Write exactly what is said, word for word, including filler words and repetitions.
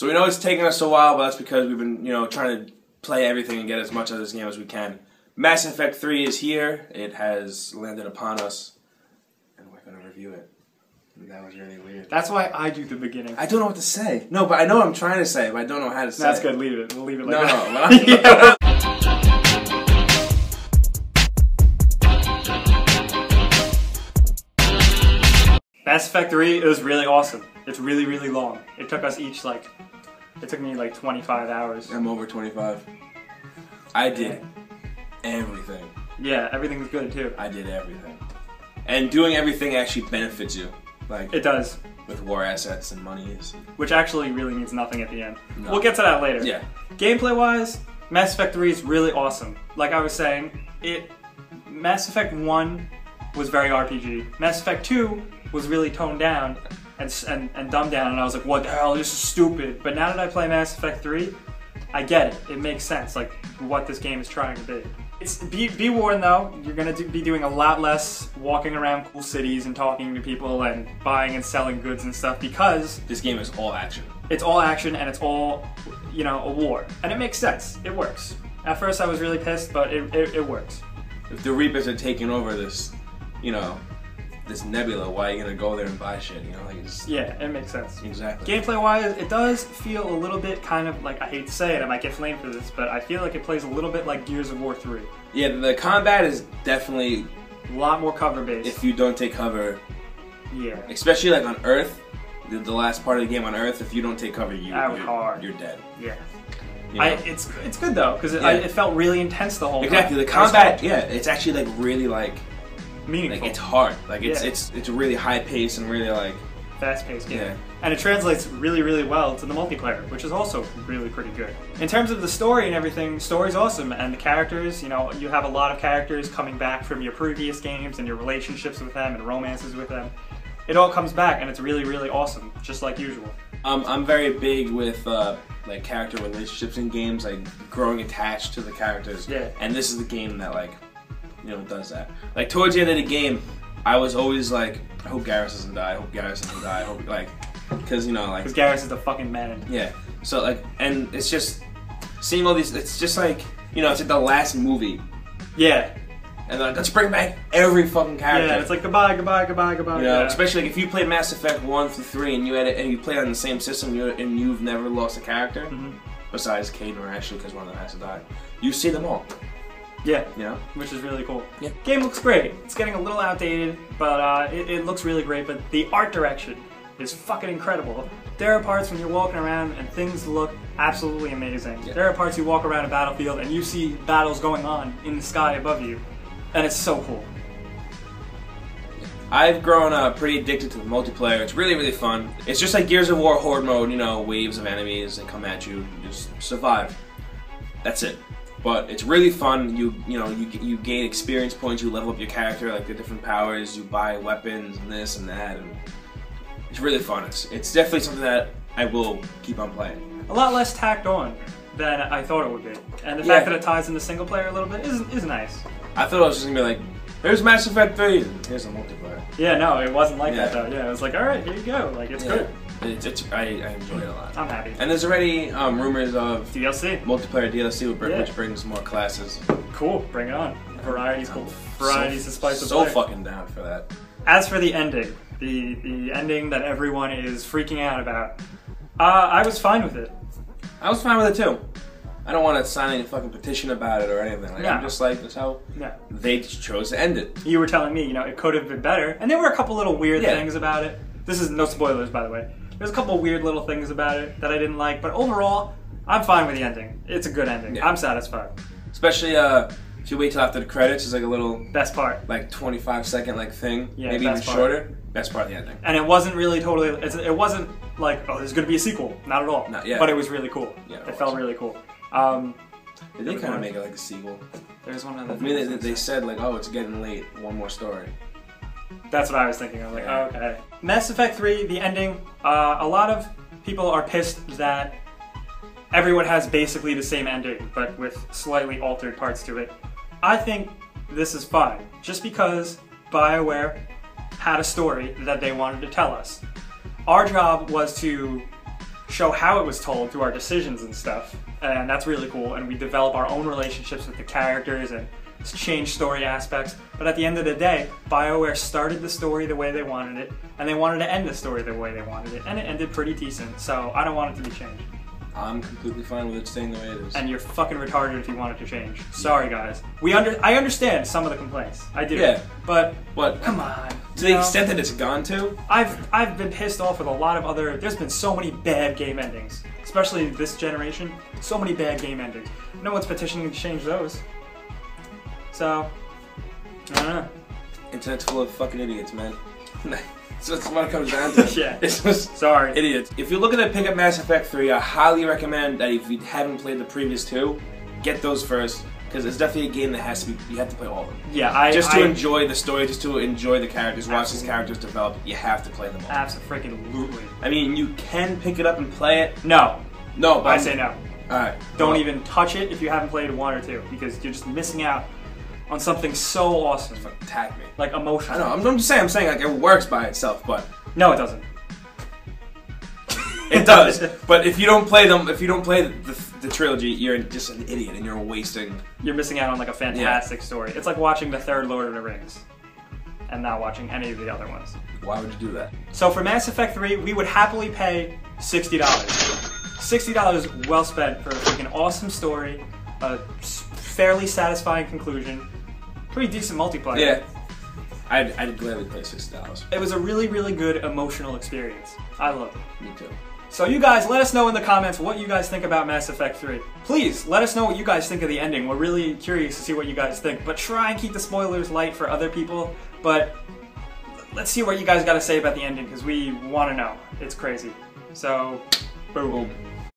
So we know it's taken us a while, but that's because we've been, you know, trying to play everything and get as much of this game as we can. Mass Effect three is here. It has landed upon us, and we're going to review it. That was really weird. That's why I do the beginning. I don't know what to say. No, but I know what I'm trying to say, but I don't know how to say it. That's good. Leave it. We'll leave it like no, that. No, no. Yeah. Mass Effect three, it was really awesome. It's really, really long. It took us each, like, it took me, like, twenty-five hours. I'm over twenty-five. I did everything. Yeah, everything was good, too. I did everything. And doing everything actually benefits you. Like, it does. With war assets and money. Which actually really means nothing at the end. No. We'll get to that later. Yeah. Gameplay-wise, Mass Effect three is really awesome. Like I was saying, it Mass Effect one was very R P G. Mass Effect two... was really toned down and, and and dumbed down, and I was like, what the hell, this is stupid. But now that I play Mass Effect three, I get it. It makes sense, like, what this game is trying to be. It's, be, be warned, though, you're going to do, be doing a lot less walking around cool cities and talking to people and buying and selling goods and stuff, because... this game is all action. It's all action, and it's all, you know, a war. And it makes sense. It works. At first, I was really pissed, but it, it, it works. If the Reapers are taking over this, you know... this nebula, why are you gonna go there and buy shit, you know? Like, it's, yeah, it makes sense. Exactly. Gameplay wise, it does feel a little bit kind of like, I hate to say it, I might get flamed for this, but I feel like it plays a little bit like Gears of War three. Yeah, the combat is definitely a lot more cover based. If you don't take cover, yeah, especially like on Earth, the, the last part of the game on Earth, if you don't take cover, you you're, hard. you're dead. Yeah. You know? I, it's it's good though, because it, yeah. it felt really intense the whole exactly. time. Exactly. The combat, yeah, it's actually like really like. Meaningful. Like, it's hard. Like, it's yeah. it's it's really high paced and really like fast paced game. Yeah. And it translates really, really well to the multiplayer, which is also really pretty good. In terms of the story and everything, the story's awesome, and the characters, you know, you have a lot of characters coming back from your previous games and your relationships with them and romances with them. It all comes back, and it's really, really awesome, just like usual. Um, I'm very big with uh, like character relationships in games, like growing attached to the characters. Yeah. And this is the game that like, you know, does that. Like, towards the end of the game, I was always like, I hope Garrus doesn't die, I hope Garrus doesn't die, I hope, like, because, you know, like... because Garrus is the fucking man. Yeah. So, like, and it's just, seeing all these, it's just like, you know, it's like the last movie. Yeah. And like, let's bring back every fucking character. Yeah, it's like, goodbye, goodbye, goodbye, goodbye. You know, yeah. Especially, like, if you played Mass Effect one through three and you had it, and you played on the same system, you, and you've never lost a character, mm-hmm. besides Caden or Ashley, because one of them has to die, you see them all. Yeah, yeah, which is really cool. Yeah. Game looks great. It's getting a little outdated, but uh, it, it looks really great. But the art direction is fucking incredible. There are parts when you're walking around and things look absolutely amazing. Yeah. There are parts you walk around a battlefield and you see battles going on in the sky above you, and it's so cool. I've grown uh, pretty addicted to the multiplayer. It's really, really fun. It's just like Gears of War horde mode, you know, waves of enemies that come at you. You just survive. That's it. But it's really fun. You you know you you gain experience points. You level up your character, like the different powers. You buy weapons and this and that. And it's really fun. It's it's definitely something that I will keep on playing. A lot less tacked on than I thought it would be, and the yeah. fact that it ties into single player a little bit is is nice. I thought it was just gonna be like, here's Mass Effect three, here's a multiplayer. Yeah, no, it wasn't like yeah. that though. Yeah, it was like, all right, here you go. Like, it's yeah. good. It's, it's, I, I enjoy it a lot. I'm happy. And there's already um, rumors of D L C, multiplayer D L C, which yeah. brings more classes. Cool, bring it on. Variety's cool. Variety's the spice of life. So fucking down for that. As for the ending, the the ending that everyone is freaking out about, uh, I was fine with it. I was fine with it too. I don't want to sign any fucking petition about it or anything. Like, no. I'm just like, that's how no. they chose to end it. You were telling me, you know, it could have been better, and there were a couple little weird yeah. things about it. This is no spoilers, by the way. There's a couple weird little things about it that I didn't like, but overall, I'm fine with the ending. It's a good ending. Yeah. I'm satisfied. Especially uh, if you wait till after the credits, it's like a little best part, like twenty-five second like thing, yeah, maybe even part. shorter. Best part of the ending. And it wasn't really totally. It's, it wasn't like, oh, there's gonna be a sequel. Not at all. Not yet. But it was really cool. Yeah, it, it felt really cool. Um, they did kind of make it like a sequel. There's one other. I mean, they, they said like, oh, it's getting late. One more story. That's what I was thinking. I was like, oh, okay. Mass Effect three, the ending, uh, a lot of people are pissed that everyone has basically the same ending, but with slightly altered parts to it. I think this is fine, just because BioWare had a story that they wanted to tell us. Our job was to show how it was told through our decisions and stuff, and that's really cool. And we develop our own relationships with the characters and change story aspects, but at the end of the day, BioWare started the story the way they wanted it, and they wanted to end the story the way they wanted it, and it ended pretty decent, so I don't want it to be changed. I'm completely fine with it staying the way it is. And you're fucking retarded if you want it to change. Sorry, guys. We under I understand some of the complaints. I do. Yeah. But what? Come on. To the know? extent that it's gone to? I've I've been pissed off with a lot of other. There's been so many bad game endings, especially this generation. So many bad game endings. No one's petitioning to change those. So I don't know. Internet's full of fucking idiots, man. So that's what it comes down to. Yeah. It's just Sorry. idiots. If you're looking to pick up Mass Effect three, I highly recommend that if you haven't played the previous two, get those first, because it's definitely a game that has to be, you have to play all of them. Yeah, I... Just to I, enjoy the story, just to enjoy the characters, absolutely. watch these characters develop, you have to play them all. Absolutely. I mean, you can pick it up and play it. No. No, but I I'm, say no. Alright. Don't well. even touch it if you haven't played one or two, because you're just missing out on something so awesome. Fucking tag me. Like emotion. I know, I'm, I'm just saying, I'm saying like it works by itself, but... No, it doesn't. It does, but if you don't play them, if you don't play the, the, the trilogy, you're just an idiot and you're wasting... You're missing out on like a fantastic yeah. story. It's like watching the third Lord of the Rings and not watching any of the other ones. Why would you do that? So for Mass Effect three, we would happily pay sixty dollars. sixty dollars well spent for a freaking awesome story, a fairly satisfying conclusion, pretty decent multiplayer. Yeah, I'd, I'd gladly play sixty dollars. It was a really, really good emotional experience. I loved it. Me too. So you guys, let us know in the comments what you guys think about Mass Effect three. Please, let us know what you guys think of the ending. We're really curious to see what you guys think, but try and keep the spoilers light for other people, but let's see what you guys got to say about the ending, because we want to know. It's crazy. So, boom.